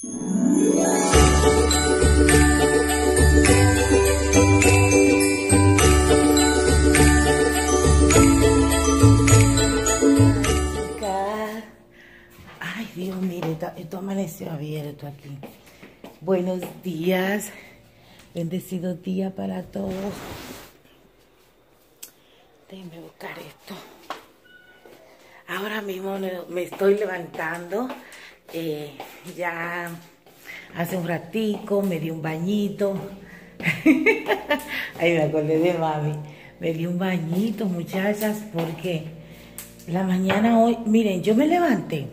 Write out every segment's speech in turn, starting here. Ay, Dios, mire, esto amaneció abierto aquí. Buenos días. Bendecido día para todos. Déjenme buscar esto. Ahora mismo me estoy levantando. Ya hace un ratico me di un bañito. Ahí me acordé de mami. Me di un bañito, muchachas, porque la mañana hoy... Miren, yo me levanté.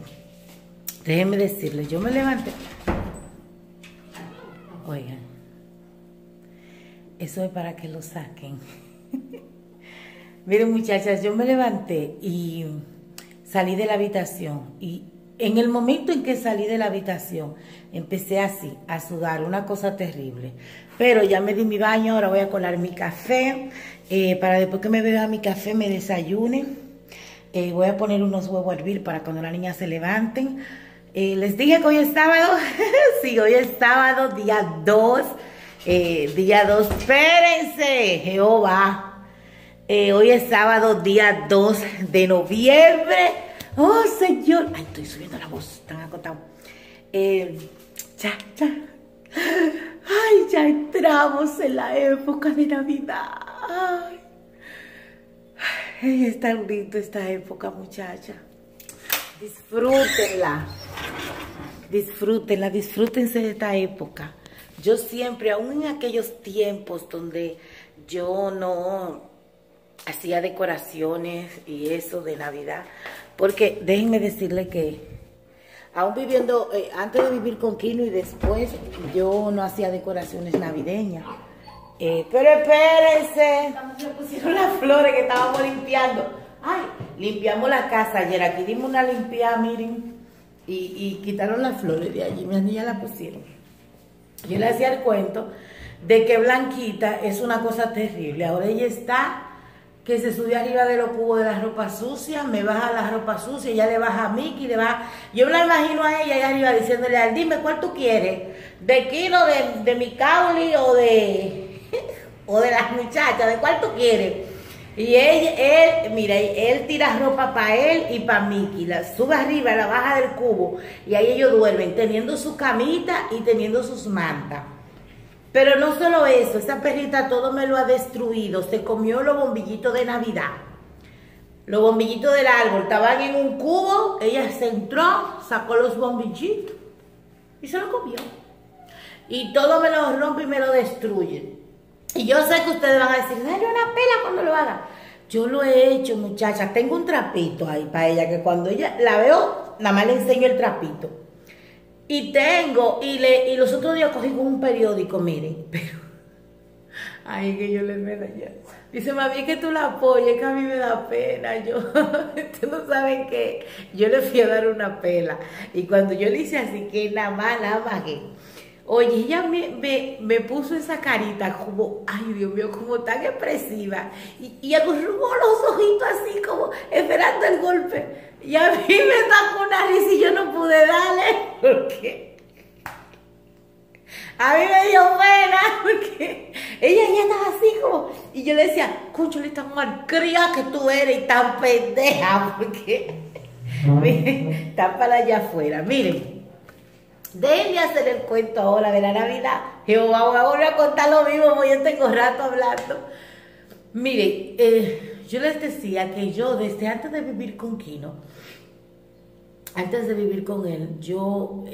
Déjenme decirles, yo me levanté. Oigan, eso es para que lo saquen. Miren, muchachas, yo me levanté y salí de la habitación. Y en el momento en que salí de la habitación, empecé así, a sudar, una cosa terrible. Pero ya me di mi baño, ahora voy a colar mi café. Para después que me beba mi café, me desayune. Voy a poner unos huevos a hervir para cuando las niñas se levanten. Les dije que hoy es sábado. Sí, hoy es sábado, día 2. Día 2, espérense, Jehová. Hoy es sábado, día 2 de noviembre. Oh, Señor. Ay, estoy subiendo la voz, tan acotado. Ya. Ay, ya entramos en la época de Navidad. Ay, es tan lindo esta época, muchacha. Disfrútenla. Disfrútenla, disfrútense de esta época. Yo siempre, aún en aquellos tiempos donde yo no hacía decoraciones y eso de Navidad, porque déjenme decirle que aún viviendo, antes de vivir con Kino y después, yo no hacía decoraciones navideñas. Pero espérense, se pusieron las flores que estábamos limpiando. Ay, limpiamos la casa ayer, aquí dimos una limpiada, miren, y quitaron las flores de allí, mis niñas las pusieron. Yo le hacía el cuento de que Blanquita es una cosa terrible. Ahora ella está que se sube arriba de los cubos de la ropa sucia, me baja la ropa sucia, ella le baja a Mickey, le baja... Yo me la imagino a ella allá arriba diciéndole, al dime cuál tú quieres, de Kino, de mi Cauli o de... o de las muchachas, de cuál tú quieres. Y él, mira, él tira ropa para él y para Mickey, la sube arriba, la baja del cubo y ahí ellos duermen teniendo su camita y teniendo sus mantas. Pero no solo eso, esa perrita todo me lo ha destruido, se comió los bombillitos de Navidad. Los bombillitos del árbol estaban en un cubo, ella se entró, sacó los bombillitos y se los comió. Y todo me lo rompe y me lo destruye. Y yo sé que ustedes van a decir, dale una pela cuando lo haga. Yo lo he hecho, muchachas. Tengo un trapito ahí para ella, que cuando ella la veo, nada más le enseño el trapito. Y tengo, y los otros días cogí con un periódico, miren. Pero, ay, que yo le me da ya. Dice, mami, es que tú la apoyes, que a mí me da pena. Yo, ustedes no saben qué. Yo le fui a dar una pela. Y cuando yo le hice así, que nada más que... Oye, ella me puso esa carita como, ay, Dios mío, como tan expresiva. Y acurrucó los ojitos así como esperando el golpe. Y a mí me sacó una risa y yo no pude darle. Porque a mí me dio pena. Porque ella estaba así como. Y yo le decía, cónchale, tan malcriada que tú eres y tan pendeja. Porque está para allá afuera, miren. Déjenme hacer el cuento ahora de la Navidad. Jehová, voy a contar lo mismo porque yo tengo rato hablando. Miren, yo les decía que yo desde antes de vivir con Kino, antes de vivir con él, yo,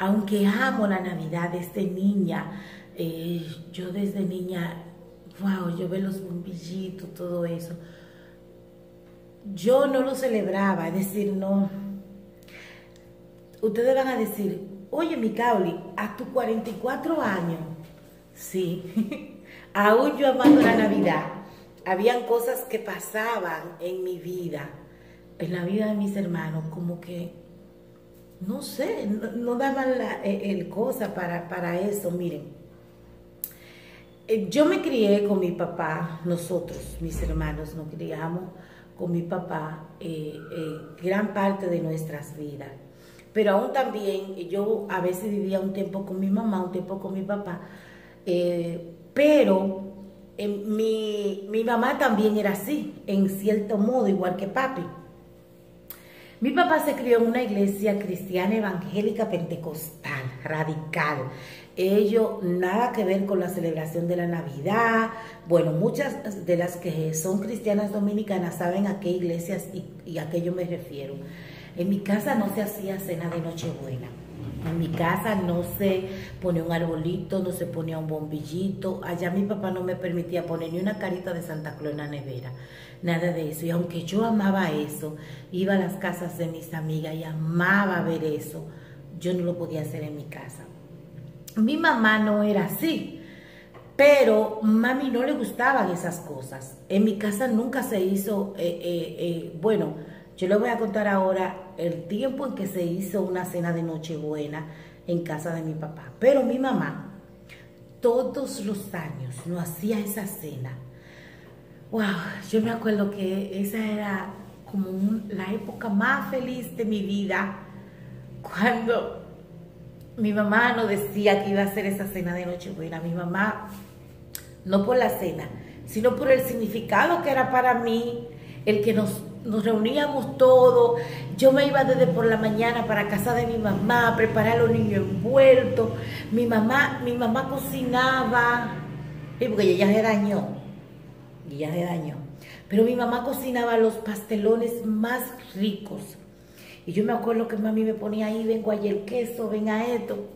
aunque amo la Navidad desde niña, yo desde niña, wow, yo veo los bombillitos, todo eso. Yo no lo celebraba, es decir, no... Ustedes van a decir, oye, mi Cauli, a tus 44 años, sí, aún yo amando la Navidad, habían cosas que pasaban en mi vida, en la vida de mis hermanos, como que, no sé, no daban el cosa para eso. Miren, yo me crié con mi papá, nosotros, mis hermanos, nos criamos con mi papá gran parte de nuestras vidas. Pero aún también yo a veces vivía un tiempo con mi mamá, un tiempo con mi papá, pero mi mamá también era así, en cierto modo, igual que papi. Mi papá se crió en una iglesia cristiana evangélica pentecostal, radical. Ello nada que ver con la celebración de la Navidad. Bueno, muchas de las que son cristianas dominicanas saben a qué iglesias y a qué yo me refiero. En mi casa no se hacía cena de Nochebuena. En mi casa no se ponía un arbolito, no se ponía un bombillito. Allá mi papá no me permitía poner ni una carita de Santa Claus en la nevera. Nada de eso. Y aunque yo amaba eso, iba a las casas de mis amigas y amaba ver eso, yo no lo podía hacer en mi casa. Mi mamá no era así, pero mami no le gustaban esas cosas. En mi casa nunca se hizo, bueno... Yo les voy a contar ahora el tiempo en que se hizo una cena de Nochebuena en casa de mi papá. Pero mi mamá todos los años no hacía esa cena. Wow, yo me acuerdo que esa era como la época más feliz de mi vida, cuando mi mamá no decía que iba a hacer esa cena de Nochebuena. Mi mamá, no por la cena, sino por el significado que era para mí, el que nos reuníamos todos. Yo me iba desde por la mañana para casa de mi mamá a preparar a los niños envueltos. Mi mamá cocinaba, porque ella se dañó, pero mi mamá cocinaba los pastelones más ricos. Y yo me acuerdo que mami me ponía ahí, vengo a el queso, ven a esto.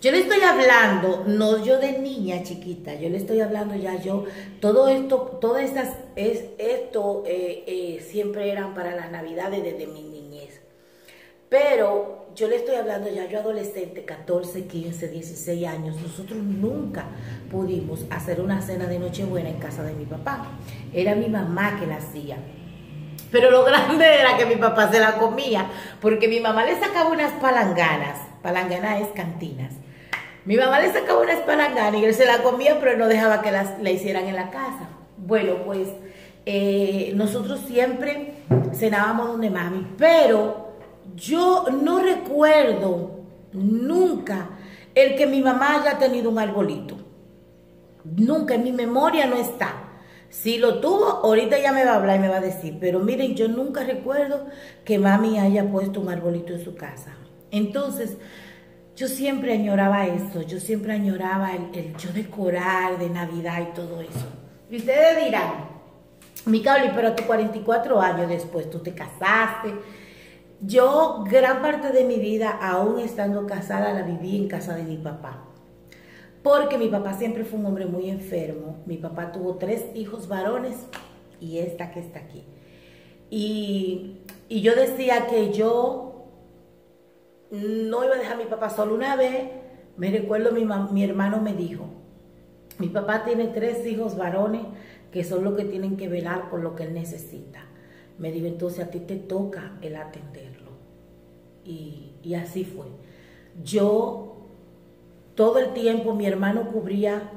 Yo le estoy hablando, no yo de niña chiquita, yo le estoy hablando ya yo, todo esto, siempre eran para las Navidades desde mi niñez. Pero yo le estoy hablando ya yo adolescente, 14, 15, 16 años, nosotros nunca pudimos hacer una cena de Nochebuena en casa de mi papá. Era mi mamá que la hacía. Pero lo grande era que mi papá se la comía, porque mi mamá le sacaba unas palanganas. Palanganas es cantinas. Mi mamá le sacaba unas palanganas y él se la comía, pero no dejaba que la hicieran en la casa. Bueno, pues nosotros siempre cenábamos donde mami, pero yo no recuerdo nunca el que mi mamá haya tenido un arbolito. Nunca, en mi memoria no está. Si lo tuvo, ahorita ella me va a hablar y me va a decir, pero miren, yo nunca recuerdo que mami haya puesto un arbolito en su casa. Entonces, yo siempre añoraba eso, yo siempre añoraba el yo decorar de Navidad y todo eso. Y ustedes dirán, Micaoli, pero a tus 44 años después tú te casaste. Yo gran parte de mi vida, aún estando casada, la viví en casa de mi papá. Porque mi papá siempre fue un hombre muy enfermo. Mi papá tuvo 3 hijos varones y esta que está aquí. Y yo decía que yo no iba a dejar a mi papá solo. Una vez, me recuerdo, mi hermano me dijo, mi papá tiene 3 hijos varones que son los que tienen que velar por lo que él necesita. Me dijo, entonces a ti te toca el atenderlo. Y así fue. Yo, todo el tiempo, mi hermano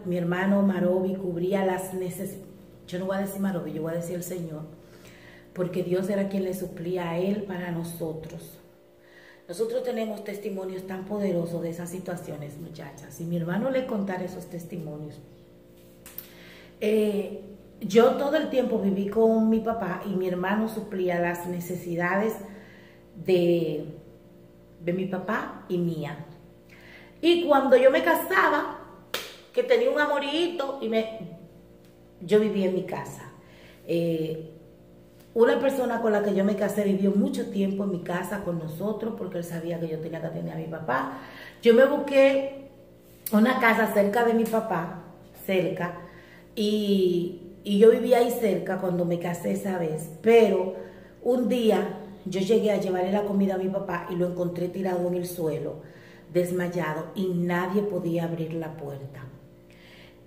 Marovi cubría las necesidades. Yo no voy a decir Marovi, yo voy a decir el Señor, porque Dios era quien le suplía a él para nosotros. Nosotros tenemos testimonios tan poderosos de esas situaciones, muchachas. Si mi hermano le contara esos testimonios. Yo todo el tiempo viví con mi papá y mi hermano suplía las necesidades de mi papá y mía. Y cuando yo me casaba, que tenía un amorito, yo vivía en mi casa. Una persona con la que yo me casé vivió mucho tiempo en mi casa con nosotros porque él sabía que yo tenía que atender a mi papá. Yo me busqué una casa cerca de mi papá, cerca, y yo vivía ahí cerca cuando me casé esa vez. Pero un día yo llegué a llevarle la comida a mi papá y lo encontré tirado en el suelo, desmayado, y nadie podía abrir la puerta.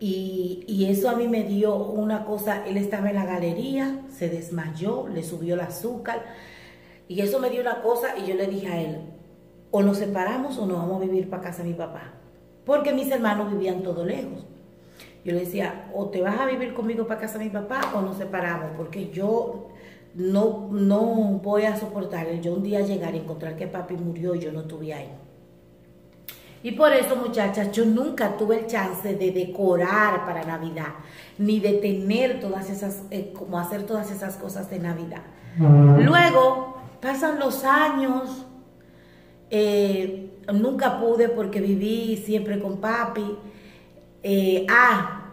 Y eso a mí me dio una cosa. Él estaba en la galería, se desmayó, le subió el azúcar, y eso me dio una cosa. Y yo le dije a él, o nos separamos o nos vamos a vivir para casa de mi papá, porque mis hermanos vivían todo lejos. Yo le decía, o te vas a vivir conmigo para casa de mi papá o nos separamos, porque yo no voy a soportar el yo un día llegar y encontrar que papi murió y yo no estuve ahí. Y por eso, muchachas, yo nunca tuve el chance de decorar para Navidad, ni de tener todas esas, como hacer todas esas cosas de Navidad. Luego, pasan los años, nunca pude porque viví siempre con papi.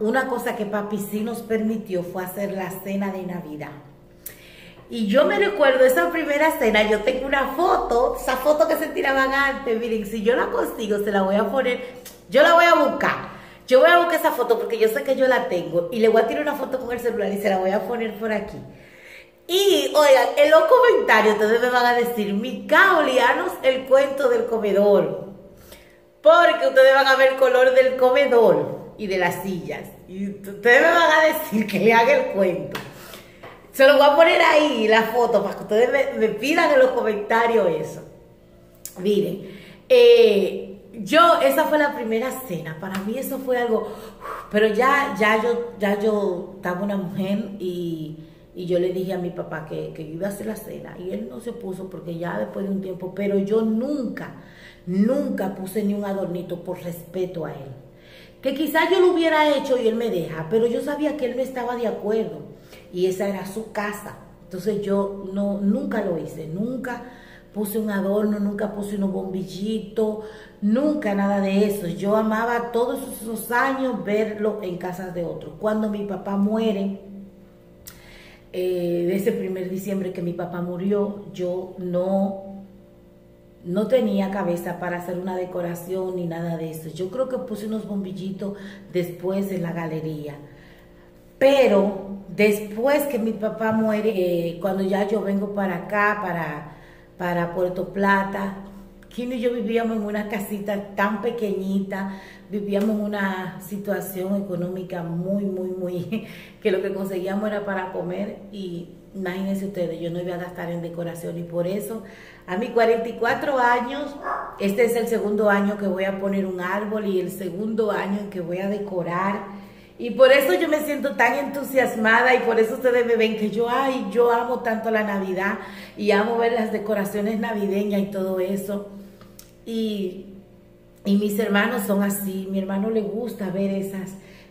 Una cosa que papi sí nos permitió fue hacer la cena de Navidad. Y yo me recuerdo esa primera cena, yo tengo una foto, esa foto que se tiraban antes, miren, si yo la consigo se la voy a poner, yo la voy a buscar, yo voy a buscar esa foto porque yo sé que yo la tengo y le voy a tirar una foto con el celular y se la voy a poner por aquí. Y oigan, en los comentarios ustedes me van a decir, Mica, Olianos, el cuento del comedor, porque ustedes van a ver el color del comedor y de las sillas y ustedes me van a decir que le haga el cuento. Se lo voy a poner ahí, la foto, para que ustedes me pidan en los comentarios eso. Miren, esa fue la primera cena. Para mí eso fue algo... Pero ya yo estaba una mujer y yo le dije a mi papá que yo iba a hacer la cena. Y él no se puso porque ya después de un tiempo... Pero yo nunca puse ni un adornito por respeto a él. Que quizás yo lo hubiera hecho y él me deja, pero yo sabía que él no estaba de acuerdo. Y esa era su casa. Entonces yo nunca lo hice. Nunca puse un adorno, nunca puse unos bombillitos, nunca nada de eso. Yo amaba todos esos años verlo en casas de otros. Cuando mi papá muere, de ese primer diciembre que mi papá murió, yo no tenía cabeza para hacer una decoración ni nada de eso. Yo creo que puse unos bombillitos después en la galería. Pero... Después que mi papá muere, cuando ya yo vengo para acá, para Puerto Plata, Kino y yo vivíamos en una casita tan pequeñita, vivíamos en una situación económica muy, que lo que conseguíamos era para comer y imagínense ustedes, yo no iba a gastar en decoración y por eso a mis 44 años, este es el segundo año que voy a poner un árbol y el segundo año en que voy a decorar. Y por eso yo me siento tan entusiasmada y por eso ustedes me ven que yo amo tanto la Navidad y amo ver las decoraciones navideñas y todo eso. Y mis hermanos son así, mi hermano le gusta ver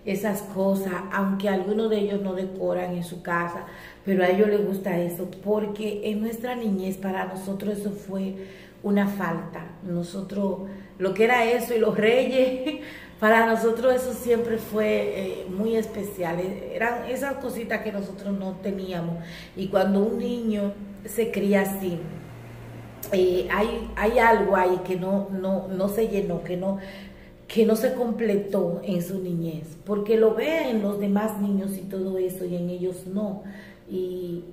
esas cosas, aunque algunos de ellos no decoran en su casa, pero a ellos les gusta eso porque en nuestra niñez para nosotros eso fue una falta. Nosotros, lo que era eso y los reyes... Para nosotros eso siempre fue muy especial, eran esas cositas que nosotros no teníamos. Y cuando un niño se cría así, hay algo ahí que no se llenó, que no se completó en su niñez. Porque lo ven los demás niños y todo eso, y en ellos no. Y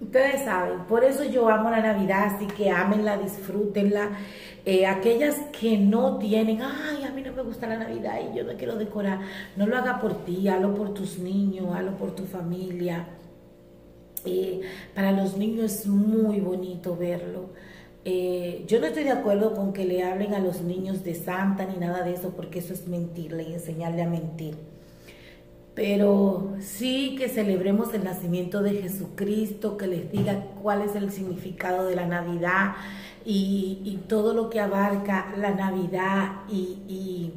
ustedes saben, por eso yo amo la Navidad, así que ámenla, disfrútenla. Aquellas que no tienen, ay, a mí no me gusta la Navidad y yo no quiero decorar, no lo haga por ti, hazlo por tus niños, hazlo por tu familia. Para los niños es muy bonito verlo. Yo no estoy de acuerdo con que le hablen a los niños de Santa ni nada de eso, porque eso es mentirle y enseñarle a mentir. Pero sí que celebremos el nacimiento de Jesucristo, que les diga cuál es el significado de la Navidad y todo lo que abarca la Navidad y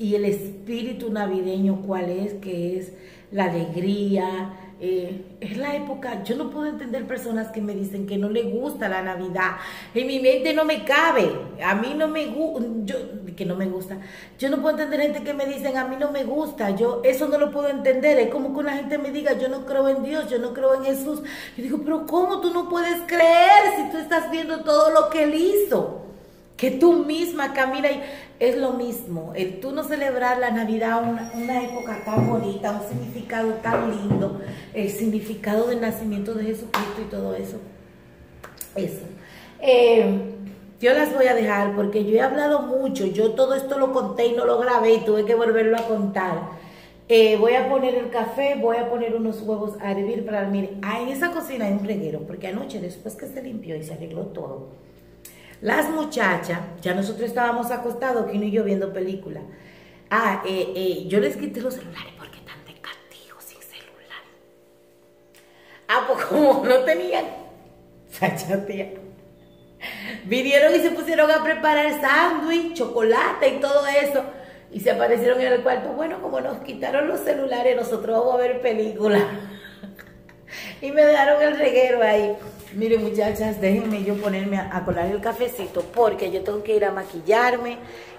el espíritu navideño, cuál es, que es la alegría. Es la época, yo no puedo entender personas que me dicen que no les gusta la Navidad, en mi mente no me cabe, a mí no me gusta, que no me gusta, yo no puedo entender gente que me dicen a mí no me gusta, yo eso no lo puedo entender, es como que una gente me diga yo no creo en Dios, yo no creo en Jesús, yo digo, pero ¿cómo tú no puedes creer si tú estás viendo todo lo que Él hizo? Que tú misma camina y es lo mismo, el tú no celebrar la Navidad, una época tan bonita, un significado tan lindo, el significado del nacimiento de Jesucristo y todo eso. Yo las voy a dejar porque yo he hablado mucho, yo todo esto lo conté y no lo grabé y tuve que volverlo a contar. Voy a poner el café, voy a poner unos huevos a hervir para dormir. En esa cocina hay un reguero porque anoche después que se limpió y se arregló todo, las muchachas, ya nosotros estábamos acostados, Kino y yo viendo película. Yo les quité los celulares porque están de castigo sin celular. Ah, pues como no tenían, Sacha, tía, vinieron y se pusieron a preparar sándwich, chocolate y todo eso. Y se aparecieron en el cuarto. Bueno, como nos quitaron los celulares, nosotros vamos a ver películas. Y me dejaron el reguero ahí. Miren, muchachas, déjenme yo ponerme a colar el cafecito, porque yo tengo que ir a maquillarme.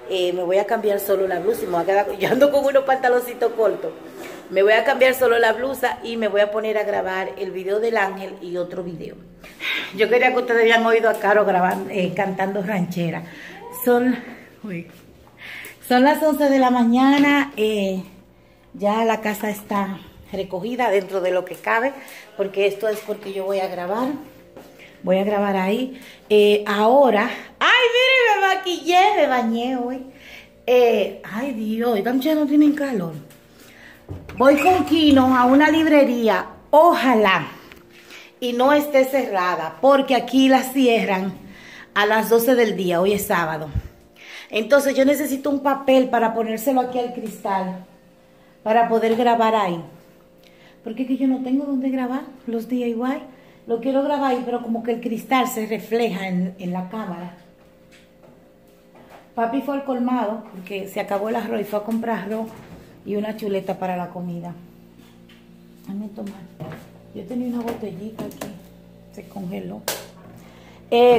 Me voy a cambiar solo la blusa y me voy a quedar... Yo ando con unos pantaloncitos cortos. Me voy a cambiar solo la blusa y me voy a poner a grabar el video del ángel y otro video. Yo quería que ustedes hayan oído a Caro grabando, cantando ranchera. Son las 11 de la mañana. Ya la casa está recogida dentro de lo que cabe, porque esto es porque yo voy a grabar. Voy a grabar ahí. Ahora... ¡Ay, miren! Me maquillé, me bañé hoy. ¡Ay, Dios! Estas muchachas no tienen calor. Voy con Kino a una librería, ojalá y no esté cerrada, porque aquí la cierran a las 12 del día, hoy es sábado. Entonces yo necesito un papel para ponérselo aquí al cristal, para poder grabar ahí. Porque es que yo no tengo donde grabar los DIY, lo quiero grabar ahí, pero como que el cristal se refleja en la cámara. Papi fue al colmado, porque se acabó el arroz y fue a comprar arroz. Y una chuleta para la comida. Dame tomar. Yo tenía una botellita aquí. Se congeló.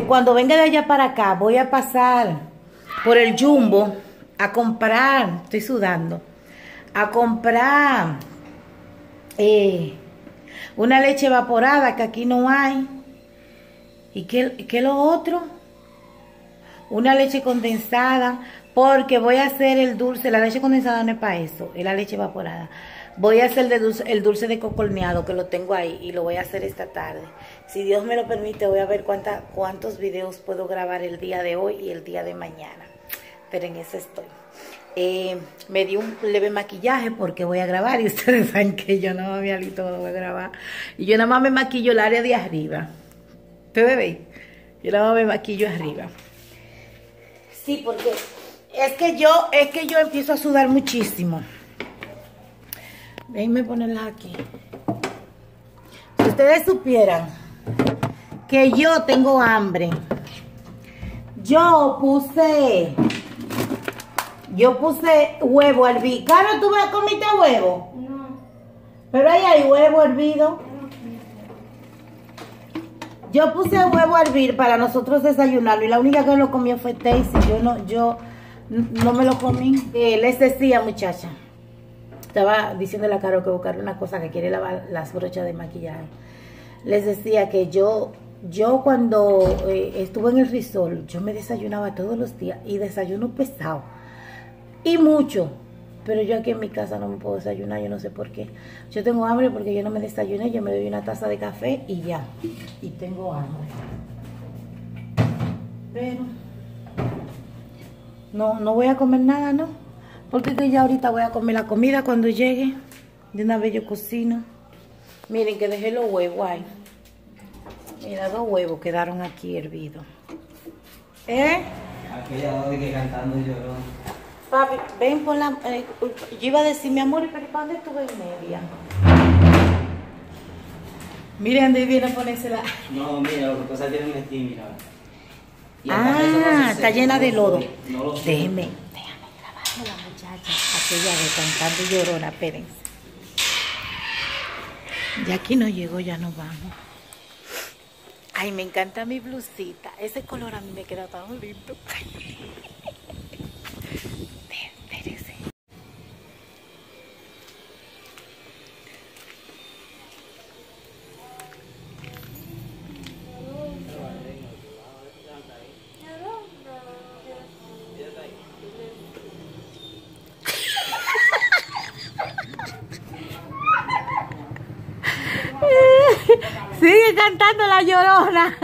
Cuando venga de allá para acá, voy a pasar por el Jumbo a comprar. Estoy sudando. A comprar una leche evaporada que aquí no hay. ¿Y qué lo otro? Una leche condensada. Porque voy a hacer el dulce, la leche condensada no es para eso, es la leche evaporada. Voy a hacer el dulce de coco horneado, que lo tengo ahí, y lo voy a hacer esta tarde. Si Dios me lo permite, voy a ver cuántos videos puedo grabar el día de hoy y el día de mañana. Pero en eso estoy. Me di un leve maquillaje porque voy a grabar, y ustedes saben que yo no me alito cuando voy a grabar. Y yo nada más me maquillo el área de arriba. ¿Ustedes ven? Yo nada más me maquillo arriba. Sí, porque... Es que yo empiezo a sudar muchísimo. Déjenme ponerlas aquí. Si ustedes supieran que yo tengo hambre. Yo puse huevo hervido. Caro, ¿tú me comiste huevo? No. Pero ahí hay huevo hervido. Yo puse huevo a hervir para nosotros desayunarlo. Y la única que lo comió fue Daisy. Yo no me lo comí. Les decía, muchacha, estaba diciéndole a Caro que buscar una cosa que quiere lavar las brochas de maquillaje. Les decía que yo cuando estuve en el Risol, yo me desayunaba todos los días y desayuno pesado y mucho. Pero yo aquí en mi casa no me puedo desayunar, yo no sé por qué. Yo tengo hambre porque yo no me desayuné, yo me doy una taza de café y ya. Y tengo hambre. Pero... No voy a comer nada, ¿no? Porque que ya ahorita voy a comer la comida cuando llegue. De una vez yo cocino. Miren que dejé los huevos ahí. Mira, 2 huevos quedaron aquí hervidos. Aquella donde que cantando lloró. Papi, ven por la... yo iba a decir, mi amor, pero ¿para dónde estuve en media? Miren, de ahí viene a ponérsela. No, mira, lo que pasa tiene un estilo, mira. Ah, está llena de lodo. Déjame grabarme la muchacha. Aquella de cantando llorona, espérense. Ya aquí no llegó, ya nos vamos. Ay, me encanta mi blusita. Ese color a mí me queda tan lindo. Espérense. Sigue cantando la llorona.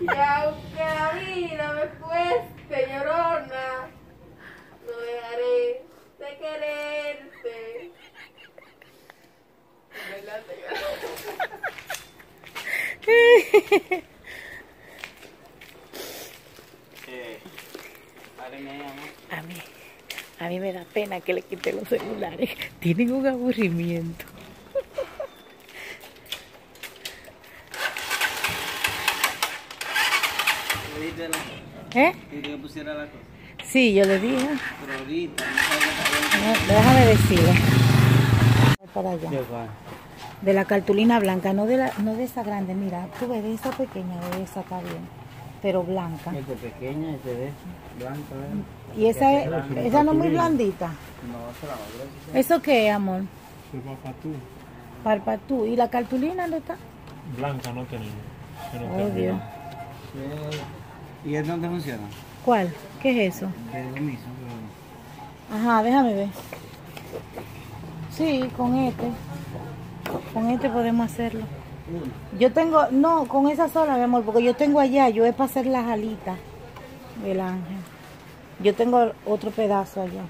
Y aunque la vida me cueste, llorona, no dejaré de quererte. A mí me da pena que le quiten los celulares. Tienen un aburrimiento. ¿Eh? ¿Y que yo pusiera la cosa? Sí, yo le dije. Pero ahorita... No, déjame decirle. Para allá. De la cartulina blanca, no de esa grande. Mira, tú ves de esa pequeña, de esa está bien. Pero blanca. Es de pequeña, es de blanca. ¿Y esa no es muy blandita? No, esa la otra. ¿Eso qué, amor? Es parpatú. Parpatú. ¿Y la cartulina dónde está? Blanca no tenía. Oh, Dios. ¿Y es donde funciona? ¿Cuál? ¿Qué es eso? Es lo mismo. Ajá, déjame ver. Sí, con este podemos hacerlo. Yo tengo, no, con esa sola, mi amor, porque yo tengo allá, yo es para hacer las alitas del ángel. Yo tengo otro pedazo allá.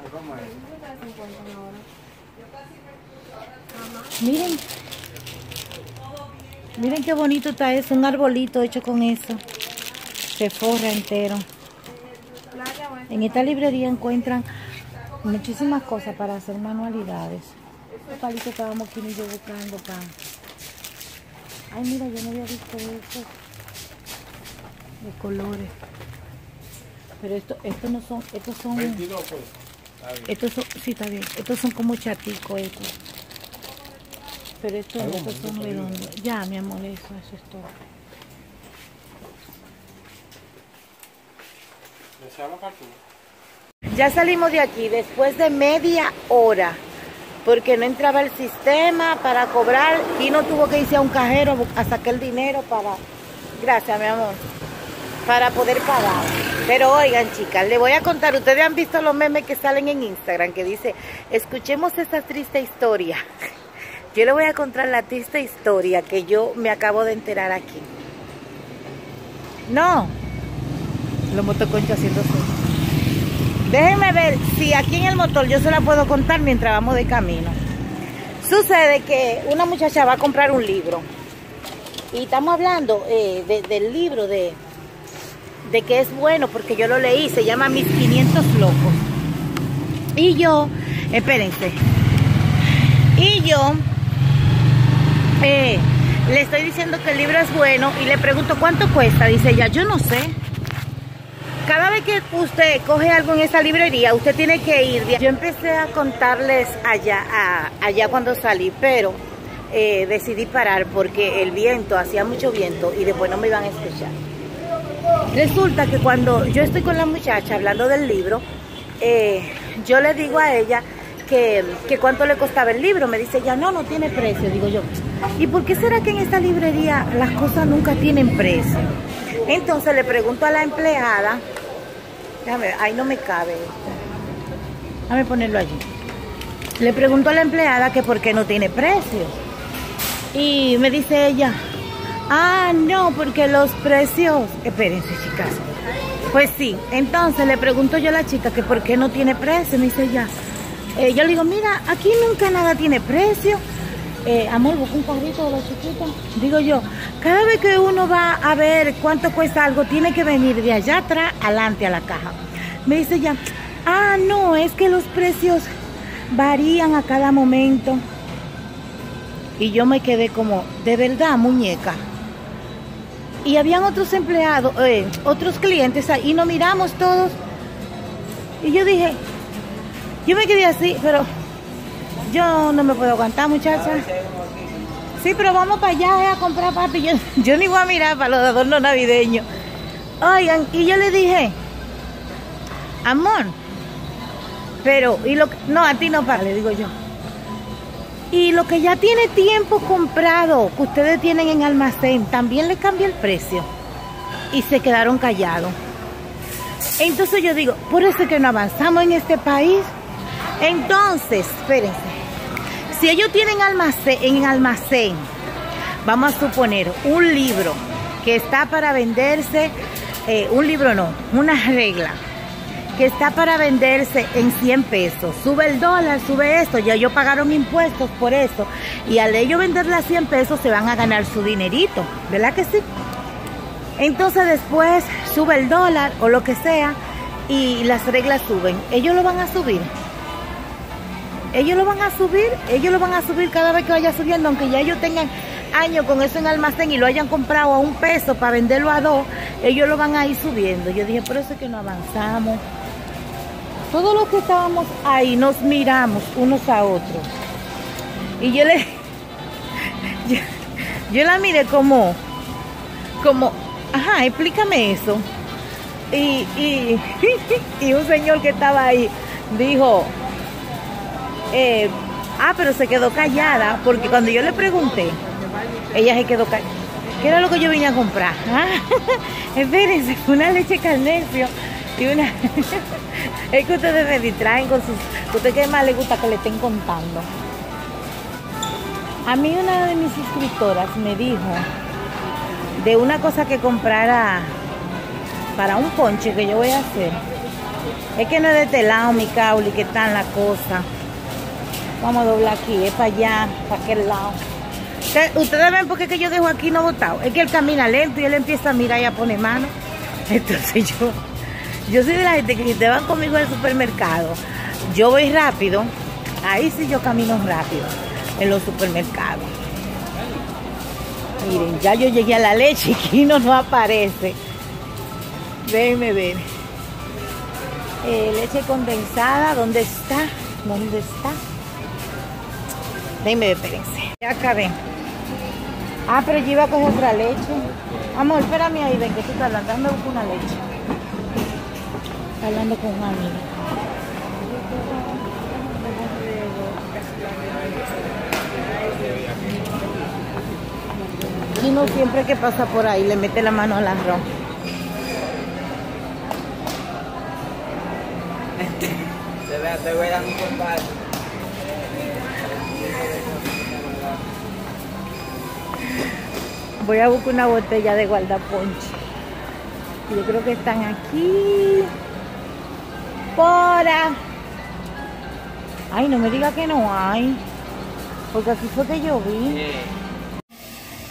Miren. Miren qué bonito está eso, un arbolito hecho con eso. Se forra entero. En esta librería encuentran muchísimas cosas para hacer manualidades. Este palito estábamos aquí y yo buscando acá. Ay, mira, yo no había visto eso. De colores. Pero estos no son, estos son... 22, pues. Está bien. Estos son, sí, está bien. Estos son como chaticos estos. Pero estos son redondos. Ya, mi amor, eso es todo. Ya salimos de aquí después de media hora porque no entraba el sistema para cobrar y no tuvo que irse a un cajero a sacar el dinero para... Gracias, mi amor. Para poder pagar. Pero oigan, chicas, les voy a contar. Ustedes han visto los memes que salen en Instagram que dice, escuchemos esa triste historia. Yo les voy a contar la triste historia que yo me acabo de enterar aquí. No. Los motoconchos haciendo eso. Déjenme ver si aquí en el motor yo se la puedo contar mientras vamos de camino. Sucede que una muchacha va a comprar un libro. Y estamos hablando del libro de que es bueno porque yo lo leí. Se llama Mis 500 Locos. Y yo, espérense. Y yo le estoy diciendo que el libro es bueno y le pregunto cuánto cuesta. Dice ella, yo no sé. Cada vez que usted coge algo en esa librería, usted tiene que ir. Yo empecé a contarles allá cuando salí, pero decidí parar porque el viento, hacía mucho viento y después no me iban a escuchar. Resulta que cuando yo estoy con la muchacha hablando del libro, yo le digo a ella que cuánto le costaba el libro. Me dice ella, no tiene precio. Digo yo, ¿y por qué será que en esta librería las cosas nunca tienen precio? Entonces le pregunto a la empleada, déjame ver, ahí no me cabe esto. Déjame ponerlo allí. Le pregunto a la empleada que por qué no tiene precio. Y me dice ella, ah, no, porque los precios... Espérense, chicas. Pues sí, entonces le pregunto yo a la chica que por qué no tiene precio. Me dice ella, yo le digo, mira, aquí nunca nada tiene precio. Amor, busca un carrito de los chiquitos. Digo yo, cada vez que uno va a ver cuánto cuesta algo, tiene que venir de allá atrás, adelante a la caja. Me dice ya, ah, no, es que los precios varían a cada momento. Y yo me quedé como, de verdad, muñeca. Y habían otros empleados, otros clientes ahí, y nos miramos todos. Y yo dije, yo me quedé así, pero... Yo no me puedo aguantar, muchachas. Sí, pero vamos para allá a comprar, papi. Yo ni voy a mirar para los adornos navideños. Oigan, y yo le dije, amor, pero, no, a ti no, para, le digo yo. Y lo que ya tiene tiempo comprado, que ustedes tienen en almacén, también le cambia el precio. Y se quedaron callados. Entonces yo digo, por eso es que no avanzamos en este país. Entonces, espérense. Si ellos tienen en almacén, vamos a suponer, un libro que está para venderse, una regla, que está para venderse en 100 pesos. Sube el dólar, sube esto, ya ellos pagaron impuestos por eso. Y al ellos venderla a 100 pesos se van a ganar su dinerito, ¿verdad que sí? Entonces después sube el dólar o lo que sea y las reglas suben. Ellos lo van a subir. Ellos lo van a subir cada vez que vaya subiendo, aunque ya ellos tengan años con eso en almacén y lo hayan comprado a $1 para venderlo a $2, ellos lo van a ir subiendo. Yo dije, por eso es que no avanzamos. Todos los que estábamos ahí nos miramos unos a otros. Y yo le... Yo la miré como, ajá, explícame eso. Y un señor que estaba ahí dijo, pero se quedó callada, porque cuando yo le pregunté, ella se quedó callada. ¿Qué era lo que yo vine a comprar? Espérense, una leche Carnesio y una... Es que ustedes me distraen con sus... ¿Usted qué más le gusta que le estén contando? A mí una de mis suscriptoras me dijo de una cosa que comprara para un ponche que yo voy a hacer. Es que no es de este lado, mi cauli, que está en la cosa. Vamos a doblar aquí, es para allá, para aquel lado. Ustedes ven por qué que yo dejo aquí no botado. Es que él camina lento y él empieza a mirar y a poner mano. Entonces yo soy de la gente que si te van conmigo al supermercado, yo voy rápido. Ahí sí yo camino rápido en los supermercados. Miren, ya yo llegué a la leche y Kino no aparece. Déjenme ver. Leche condensada, ¿dónde está? ¿Dónde está? Déjenme ver, espérense. Ya acabé. Pero yo iba a coger otra leche. Amor, espérame ahí, ven que tú estás hablando. Déjame buscar una leche. Está hablando con una amiga. Kino siempre que pasa por ahí le mete la mano al arroz. Te voy a dar un compadre. Voy a buscar una botella de guardaponche. Yo creo que están aquí. Pora. Ay, no me diga que no hay. Porque aquí fue que yo vi. Sí.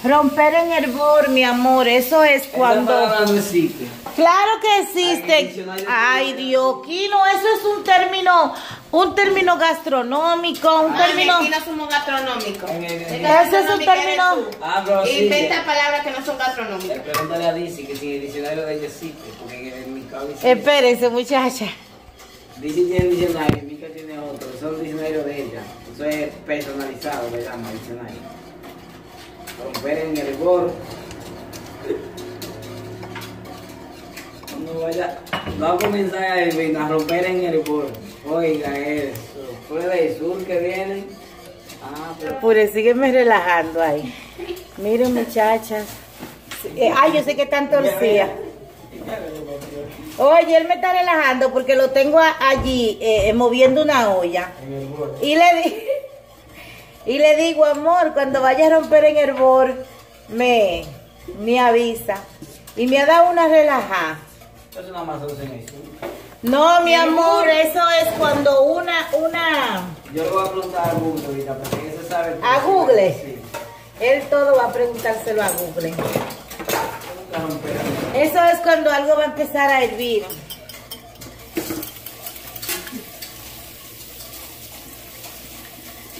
Romper en hervor, mi amor, eso es cuando... No existe. Claro que existe. Ay, Dios, Kino, eso es un término gastronómico, un término... Aquí no somos gastronómicos. Eso es un término... Inventa palabras que no son gastronómicas. Pregúntale a Dizzy que si el diccionario de ella existe, porque en mi cabeza... Espérense, muchacha. Dizzy tiene un diccionario, Mica tiene otro, son diccionarios de ella. Eso es personalizado, le llamo diccionario. Romper en el hervor. No vaya, va a comenzar a romper en el hervor. Oiga eso. Pura del sur que viene. Pure, sígueme relajando ahí. Miren, muchachas. Ay, yo sé que están torcidas. Oye, él me está relajando porque lo tengo allí moviendo una olla. Y le dije. Y le digo, amor, cuando vaya a romper en hervor, me avisa. Y me ha dado una relajada. Eso nada más se me hizo. No, mi amor, eso es cuando una... Yo le voy a preguntar a Google ahorita, porque ella se sabe... ¿A Google? Sí. Él todo va a preguntárselo a Google. Eso es cuando algo va a empezar a hervir.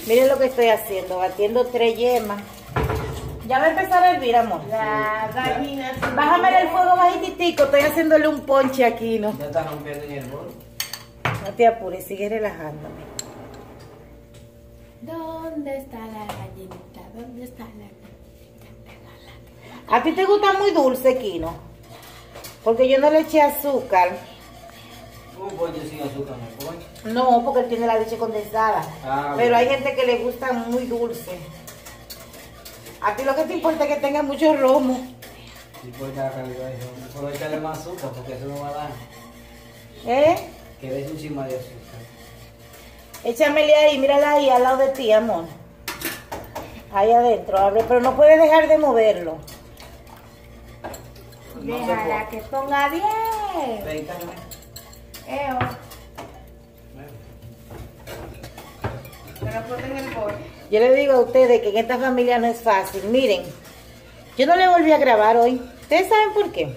Miren lo que estoy haciendo, batiendo 3 yemas. Ya va a empezar a hervir, amor. La gallina. Bájame el fuego bajititico, estoy haciéndole un ponche aquí, ¿no? Ya está rompiendo en el bol. No te apures, sigue relajándome. ¿Dónde está la gallinita? ¿Dónde está la gallinita? ¿A ti te gusta muy dulce, Kino? Porque yo no le eché azúcar. Un ponche sin azúcar, ¿no? ¿Ponche? No, porque tiene la leche condensada. Pero hay gente que le gusta muy dulce. A ti lo que te importa es que tenga mucho romo. No importa la calidad de romo. Solo echarle más azúcar porque eso no va a dar. Que des un chisma de azúcar. Échamele ahí, mírala ahí al lado de ti, amor. Ahí adentro, abre, pero no puedes dejar de moverlo. No, déjala que ponga bien. Yo le digo a ustedes que en esta familia no es fácil. Miren, yo no le volví a grabar hoy. ¿Ustedes saben por qué?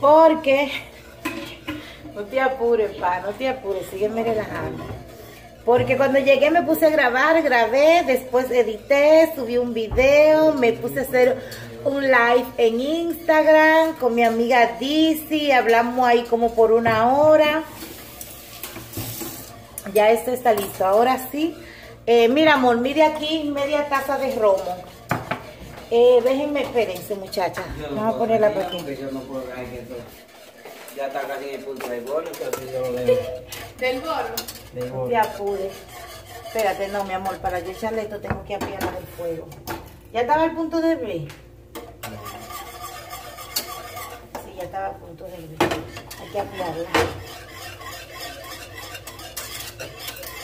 Porque... No te apures, pa, no te apures. Sígueme relajando. Porque cuando llegué me puse a grabar, grabé, después edité, subí un video, me puse a hacer un live en Instagram con mi amiga Dizzy, hablamos ahí como por una hora. Ya esto está listo, ahora sí. Mira amor, mire aquí media taza de romo. Déjenme, espérense muchacha, vamos a ponerla por aquí. Ya está casi en el punto del bolo, entonces yo lo veo. ¿Del bolo? No te apures. Espérate, no, mi amor, para yo echarle esto tengo que apiarla del fuego. ¿Ya estaba al punto de hervir? Sí, ya estaba al punto de hervir. Hay que apiarla.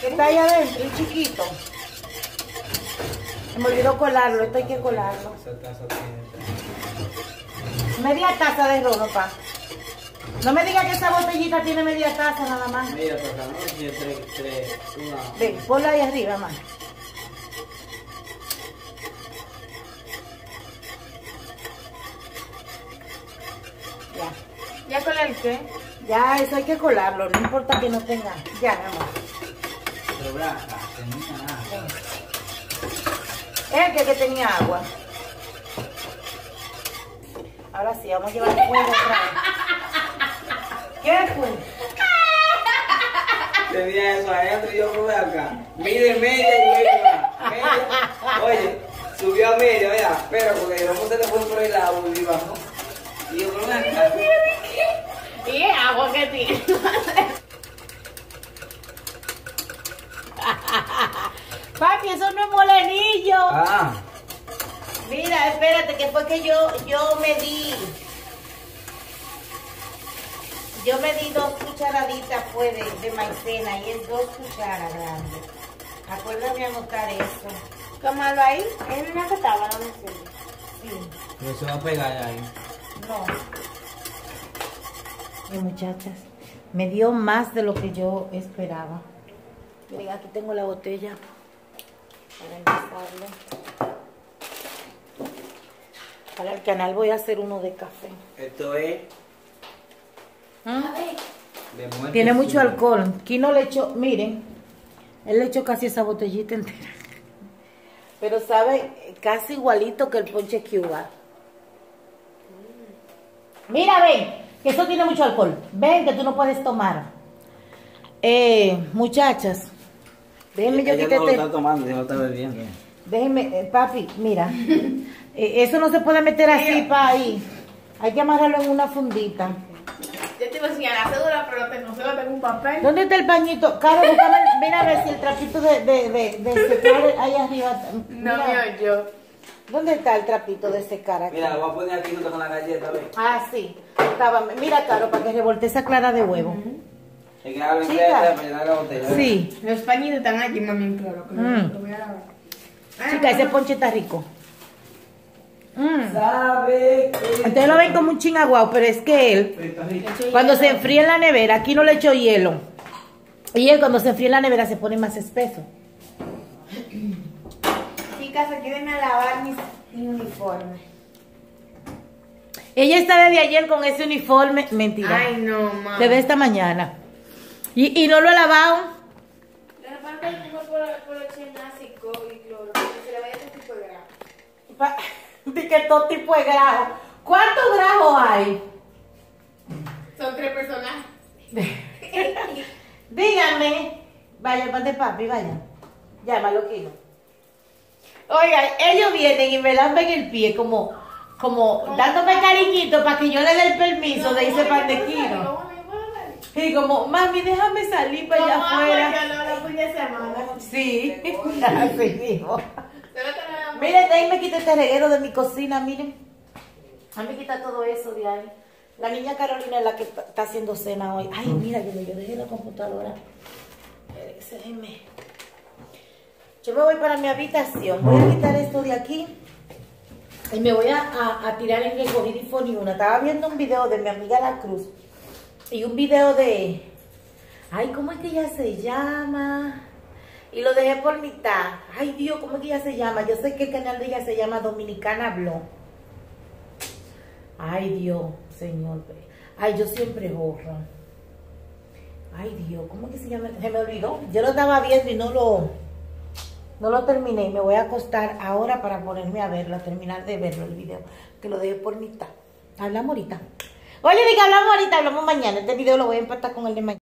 ¿Qué está allá adentro? Un chiquito. Me olvidó colarlo, esto hay que colarlo. Media taza de romo, pa. No me digas que esa botellita tiene media taza nada más. Media taza, no, tiene tres, una. Ven, ponla ahí arriba, mamá. Ya. ¿Ya colaste? Ya, eso hay que colarlo, no importa que no tenga. Ya, mamá. Pero blanca, tenía nada. Es que tenía agua. Ahora sí, vamos a llevar el fuego atrás. ¿Qué fue? Tenía eso adentro y yo probé acá. Mide media y media. Oye, subió a media, vea. Pero porque vamos se le fue por el agua y bajó. Y yo probé acá. Y el agua que tiene. Papi, eso no es molenillo. Ah. Mira, espérate, que fue que yo medí. Yo me di 2 cucharaditas pues, de maicena y es 2 cucharas grandes. Acuérdame anotar eso. Tómalo ahí. Es una catábala, no me sirve. Sí. Pero se va a pegar ahí. No. Y muchachas, me dio más de lo que yo esperaba. Mira, aquí tengo la botella para empezarlo. Para el canal voy a hacer uno de café. Esto es... ¿Mm? Tiene mucho alcohol. Kino le echó, miren, él le echó casi esa botellita entera. Pero sabe, casi igualito que el ponche Cuba. Mira, ven, que eso tiene mucho alcohol. Ven, que tú no puedes tomar. Muchachas, déjenme yo quitarte. No lo está tomando, no lo está bebiendo. Déjenme, papi, mira. Eso no se puede meter así para ahí. Hay que amarrarlo en una fundita. Yo te iba a enseñar la cédula, pero tengo un papel. ¿Dónde está el pañito? Caro, búscame, mira a ver si el trapito de secar ahí arriba. Mira. No veo yo. ¿Dónde está el trapito de secar aquí? Mira, lo voy a poner aquí junto con la galleta, ¿ves? Ah, sí. Estaba, mira, Caro, para que revolte esa clara de huevo. Es que ahora para llenar la botella. Sí. Los pañitos están allí, mami, claro. Lo voy a lavar. Chica, ese ponche está rico. Ustedes lo ven como un chingaguao, pero es que él cuando se enfría en la nevera, aquí no le echo hielo. Y él cuando se enfría en la nevera se pone más espeso. Chicas, aquí venme a lavar mi uniforme. Ella está desde ayer con ese uniforme. Mentira. Ay, no, mamá. Se ve esta mañana. Y no lo he lavado. De que todo tipo de grajo. ¿Cuántos grajos hay? Son 3 personas. Díganme. Vaya, el pan de papi, vaya. Llámalo, Kino. Oigan, ellos vienen y me lamben el pie como dándome cariñito para que yo le dé el permiso de irse pan de Kino. Y como, mami, déjame salir para allá afuera. No, fin de semana. Sí, así dijo. Miren, ahí me quita este reguero de mi cocina, miren. A mí me quita todo eso de ahí. La niña Carolina es la que está haciendo cena hoy. Ay, mira, yo dejé la computadora. Déjenme. Yo me voy para mi habitación. Voy a quitar esto de aquí. Y me voy a tirar en Recogida y Foniuna. Estaba viendo un video de mi amiga La Cruz. Y un video de... Ay, ¿cómo es que ella se llama? Y lo dejé por mitad. Ay, Dios, ¿cómo es que ella se llama? Yo sé que el canal de ella se llama Dominicana Blog. Ay, Dios, señor. Ay, yo siempre borro. Ay, Ay, Dios, ¿cómo que se llama? Se me olvidó. Yo lo estaba viendo y no lo terminé. Me voy a acostar ahora para ponerme a verlo, a terminar de verlo el video. Que lo dejé por mitad. Hablamos ahorita. Oye, dije, hablamos ahorita, hablamos mañana. Este video lo voy a empatar con el de mañana.